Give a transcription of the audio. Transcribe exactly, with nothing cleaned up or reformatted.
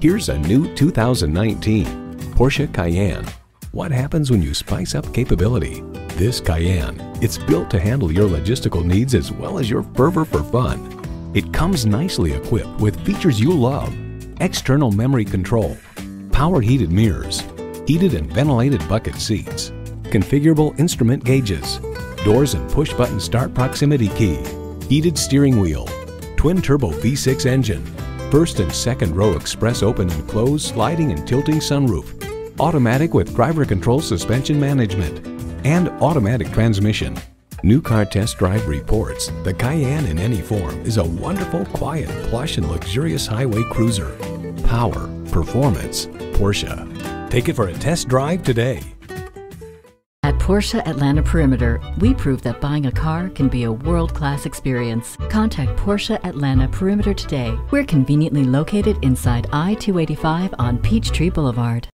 Here's a new two thousand nineteen Porsche Cayenne. What happens when you spice up capability? This Cayenne, it's built to handle your logistical needs as well as your fervor for fun. It comes nicely equipped with features you love: external memory control, power heated mirrors, heated and ventilated bucket seats, configurable instrument gauges, doors and push button start proximity key, heated steering wheel, twin turbo V six engine, first and second row express open and close sliding and tilting sunroof, automatic with driver control suspension management, and automatic transmission. New Car Test Drive reports the Cayenne in any form is a wonderful, quiet, plush, and luxurious highway cruiser. Power, performance, Porsche. Take it for a test drive today. At Porsche Atlanta Perimeter, we prove that buying a car can be a world-class experience. Contact Porsche Atlanta Perimeter today. We're conveniently located inside I two eighty-five on Peachtree Boulevard.